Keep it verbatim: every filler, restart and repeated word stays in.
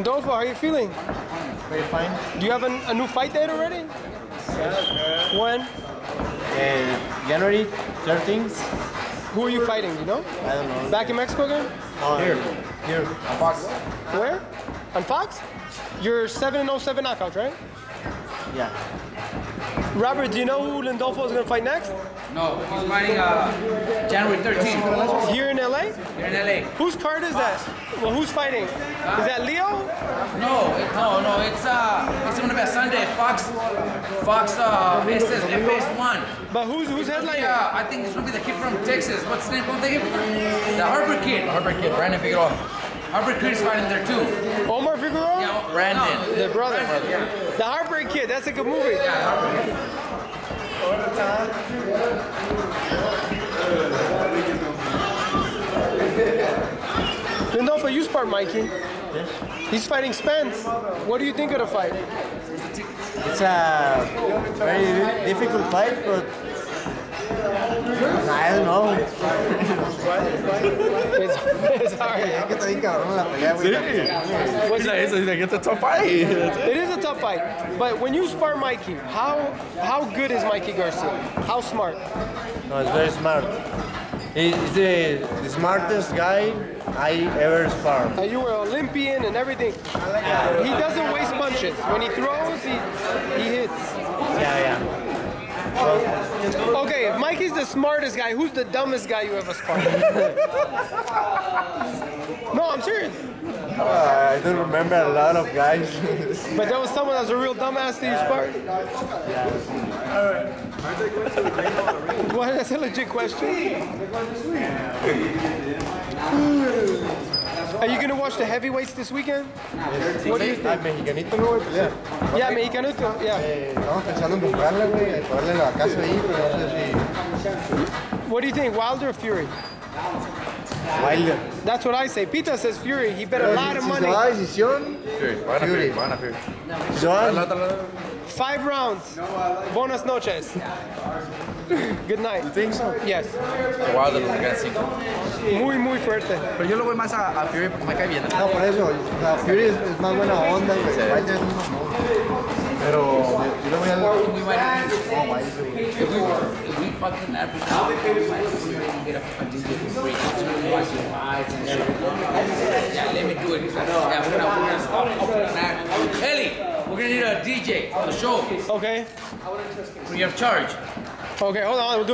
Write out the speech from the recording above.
Lindolfo, how are you feeling? Very fine. Do you have an, a new fight date already? Yeah. When? Uh, January thirteenth. Who are you fighting, you know? I don't know. Back in Mexico again? Uh, here. Here. On Fox. Where? On Fox? You're seven and oh, seven knockouts, right? Yeah. Robert, do you know who Lindolfo is going to fight next? No, he's fighting uh, January thirteenth. Here in L A? Here in L A. Whose card is Fox. That? Well, who's fighting? Uh, is that Leo? No, it, no, no. It's uh, it's gonna be a Sunday. Fox, Fox. Uh, it says F S one. But who's who's headlining? Yeah, uh, I think it's gonna be the kid from Texas. What's the name of the kid? The Harper kid. Harper kid. Brandon Figueroa. Harper kid is fighting there too. Omar Figueroa. Yeah, Brandon. No, the brother. Brandon, yeah. The Harper kid. That's a good movie. Yeah. Lindolfo, you spar Mikey. Yes. He's fighting Spence. What do you think of the fight? It's a very difficult fight, but I don't know. it's, it's hard. It's a tough fight. It is a tough fight. But when you spar Mikey, how how good is Mikey Garcia? How smart? No, he's very smart. He's the, the smartest guy I ever sparred. And you were Olympian and everything. Yeah. He doesn't waste punches. When he throws, he, he hits. Yeah, yeah. So, okay, if Mikey's the smartest guy, who's the dumbest guy you ever sparred? No, I'm serious. Uh, I don't remember a lot of guys. But there was someone that was a real dumbass that you sparred? Yeah. Well, that's a legit question. Are you going to watch the heavyweights this weekend? Yes. What do you think? Mexicanito no voy a pelear. Yeah, Mexicanito, yeah. Estamos pensando en buscarla, güey, ponerle la casa ahí, pero no sé si... What do you think, Wilder or Fury? Wilder. That's what I say. Pita says Fury. He bet a lot of money. Fury. Fury. Five rounds. Buenas noches. Good night. You think so? Yes. Wilder lo gana cinco. Muy, muy fuerte. Pero yo lo voy más a, a Fury porque me cae bien. No, por eso. La Fury es, es más buena onda. Wilder es más. Pero yo lo voy a Ellie, we're gonna need a D J for the show. Okay. We have charge. Okay, hold on. We'll do